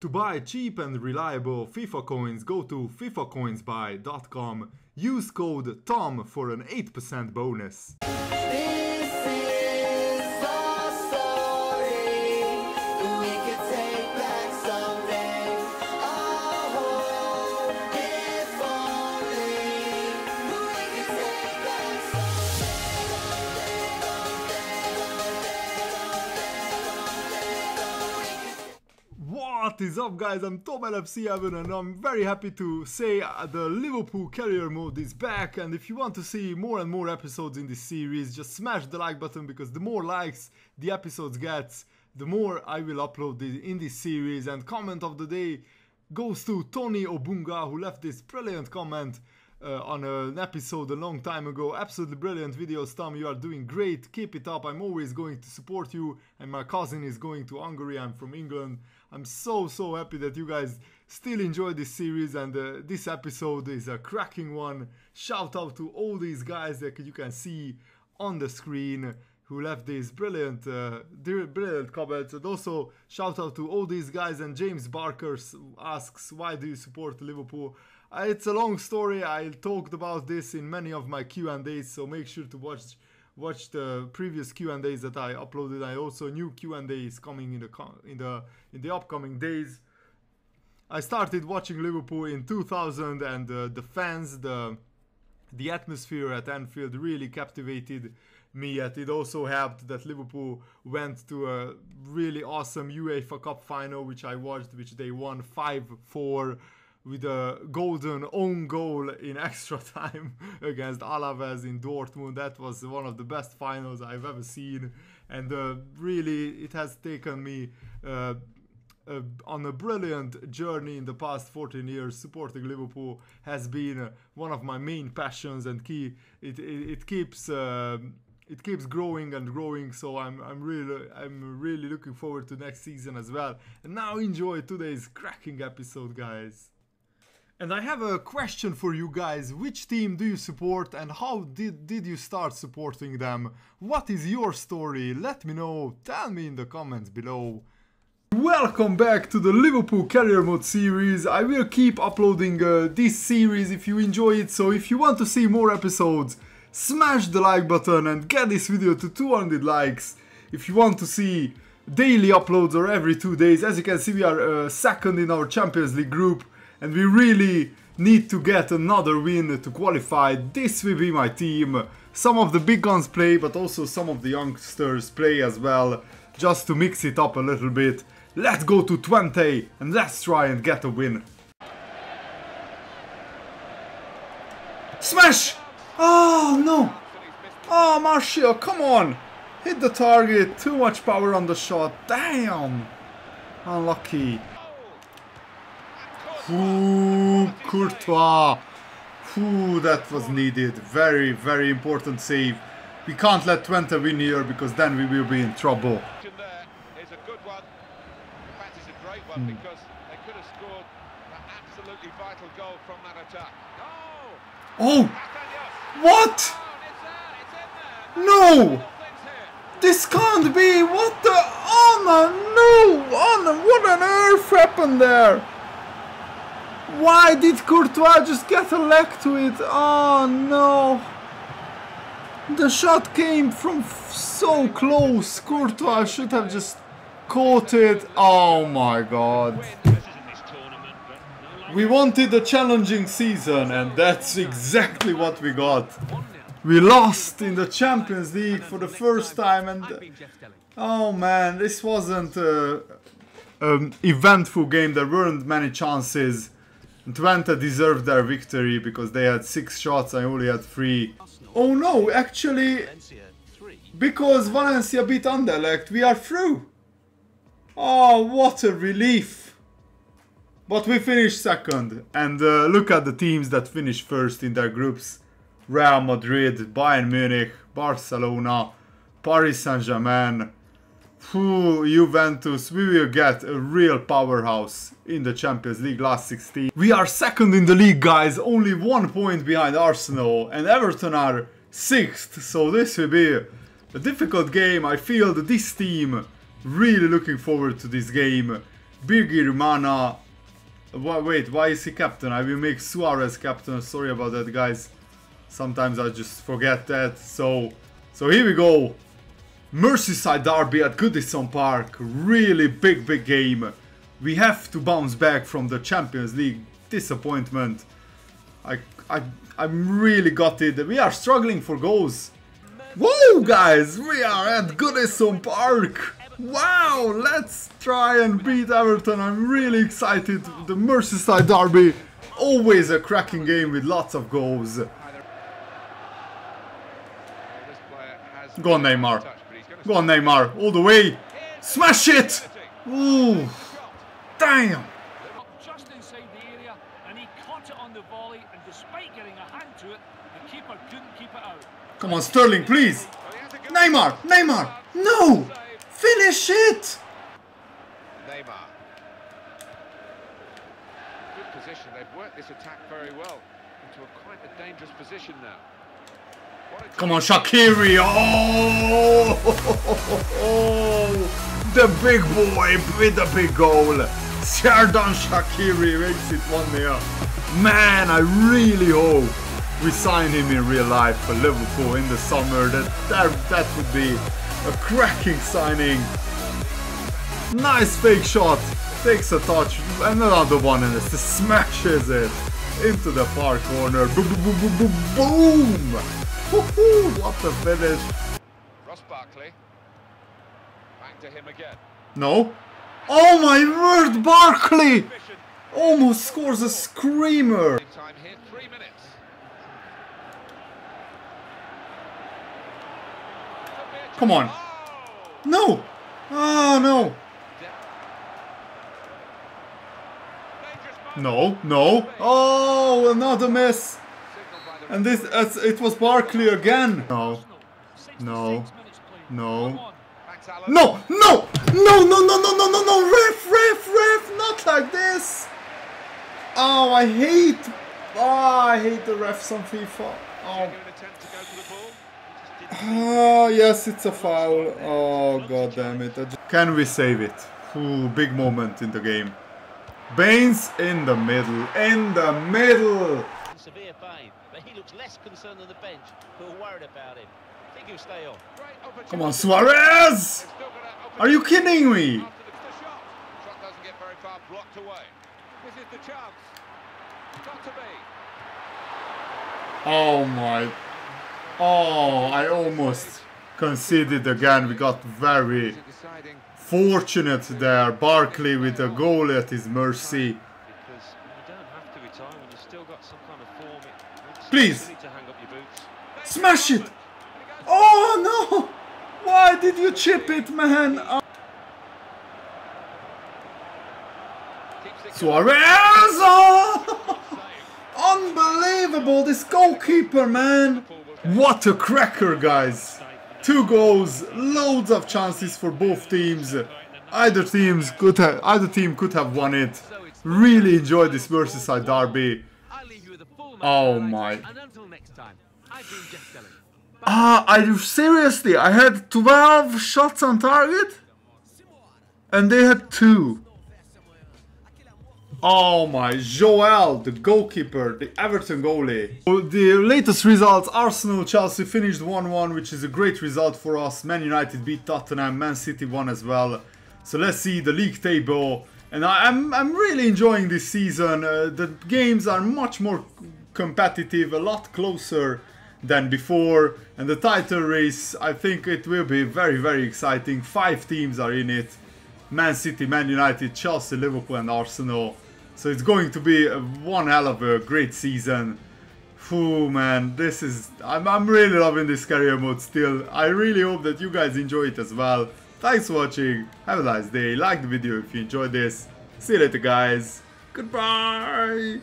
To buy cheap and reliable FIFA coins, go to fifacoinsbuy.com, use code TOM for an 8% bonus. This is our story, we can take back someday, our home, if only, we can take back someday. What is up, guys? I'm TomLFCHeaven and I'm very happy to say the Liverpool career mode is back, and if you want to see more and more episodes in this series, just smash the like button, because the more likes the episodes gets, the more I will upload in this series. And comment of the day goes to Tony Obunga, who left this brilliant comment on an episode a long time ago. Absolutely brilliant videos, Tom, you are doing great, keep it up, I'm always going to support you, and my cousin is going to Hungary, I'm from England. I'm so happy that you guys still enjoy this series, and this episode is a cracking one. Shout out to all these guys that you can see on the screen who left these brilliant comments. And also shout out to all these guys. And James Barker asks, why do you support Liverpool? It's a long story, I talked about this in many of my Q&As, so make sure to watch the previous Q&As that I uploaded. I also new Q&As coming in the upcoming days. I started watching Liverpool in 2000, and the fans, the atmosphere at Anfield really captivated me, and it also helped that Liverpool went to a really awesome UEFA Cup final, which I watched, which they won 5-4. With a golden own goal in extra time against Alavés in Dortmund. That was one of the best finals I've ever seen, and really it has taken me on a brilliant journey in the past 14 years. Supporting Liverpool has been one of my main passions, and it keeps growing and growing, so I'm really looking forward to next season as well. And now enjoy today's cracking episode, guys. And I have a question for you guys. Which team do you support, and how did you start supporting them? What is your story? Let me know, tell me in the comments below. Welcome back to the Liverpool Career Mode series. I will keep uploading this series if you enjoy it, so if you want to see more episodes, smash the like button and get this video to 200 likes. If you want to see daily uploads or every 2 days, as you can see, we are second in our Champions League group, and we really need to get another win to qualify. This will be my team. Some of the big guns play, but also some of the youngsters play as well, just to mix it up a little bit. Let's go to Twente and let's try and get a win. Smash! Oh no! Oh, Martial, come on! Hit the target, too much power on the shot, damn! Unlucky. Ooh, Courtois. Ooh, that was needed. Very, very important save. We can't let Twente win here, because then we will be in trouble. Oh! What? No! This can't be! What the? Oh no! Oh no! What on earth happened there? Why did Courtois just get a leg to it? Oh no! The shot came from so close. Courtois should have just caught it. Oh my god. We wanted a challenging season, and that's exactly what we got. We lost in the Champions League for the first time, and oh man, this wasn't an eventful game. There weren't many chances. Twente deserved their victory, because they had 6 shots, I only had 3. Oh no, actually, because Valencia beat Anderlecht, we are through. Oh, what a relief. But we finished second, and look at the teams that finished first in their groups. Real Madrid, Bayern Munich, Barcelona, Paris Saint-Germain, Juventus. We will get a real powerhouse in the Champions League last 16. We are second in the league, guys, only 1 point behind Arsenal, and Everton are 6th, so this will be a difficult game. I feel that this team really looking forward to this game. Biggie Rumana. Wait, why is he captain? I will make Suarez captain. Sorry about that, guys. Sometimes I just forget that. So here we go. Merseyside Derby at Goodison Park. Really big game. We have to bounce back from the Champions League disappointment. I'm really gutted. We are struggling for goals. Whoa, guys, we are at Goodison Park. Wow, let's try and beat Everton. I'm really excited. The Merseyside Derby, always a cracking game with lots of goals. Go on, Neymar. Go on, Neymar. All the way. Smash it. Ooh. Damn. Just inside the area, and he caught it on the volley, and despite getting a hand to it, the keeper couldn't keep it out. Come on, Sterling, please. Neymar. Neymar. No. Finish it. Neymar. Good position. They've worked this attack very well into a quite a dangerous position now. Come on, Shaqiri! Oh, the big boy with the big goal. Xherdan Shaqiri makes it 1-0. Man, I really hope we sign him in real life for Liverpool in the summer. That would be a cracking signing. Nice fake shot. Takes a touch, and another one, and it smashes it into the far corner. Boom! Boom! Boom! Boom! Boom! What a finish! Ross Barkley. Back to him again. No. Oh my word, Barkley! Almost scores a screamer. Time here, 3 minutes. Come on. No. Oh no. No. No. Oh, another miss. And this, as it was Barkley again. No, no, no, no, no, no, no, no, no, no, no, no, ref, not like this. Oh, I hate the refs on FIFA. Oh. Oh, yes, it's a foul. Oh, god damn it. Can we save it? Ooh, big moment in the game. Baines in the middle, Severe Bain, but he looks less concerned than the bench, who are worried about him. I think he'll stay on. Come on, Suarez! Are you kidding me? Shot doesn't get very far, blocked away. This is the chance. Got to be. Oh my. Oh, I almost conceded again. We got very fortunate there. Barkley with a goal at his mercy. Please! Smash it! Oh no! Why did you chip it, man? Oh. Suarez! Oh. Unbelievable, this goalkeeper, man! What a cracker, guys! 2 goals, loads of chances for both teams. Either team could have won it. Really enjoyed this Merseyside Derby. Oh my. Are you seriously? I had 12 shots on target and they had 2. Oh my. Joel, the goalkeeper, the Everton goalie. The latest results: Arsenal, Chelsea finished 1-1, which is a great result for us. Man United beat Tottenham, Man City won as well. So let's see the league table. And I'm really enjoying this season. The games are much more competitive, a lot closer than before. And the title race, I think it will be very exciting. 5 teams are in it. Man City, Man United, Chelsea, Liverpool and Arsenal. So it's going to be one hell of a great season. Phew, man, this is... I'm really loving this career mode still. I really hope that you guys enjoy it as well. Thanks for watching, have a nice day, like the video if you enjoyed this, see you later guys, goodbye!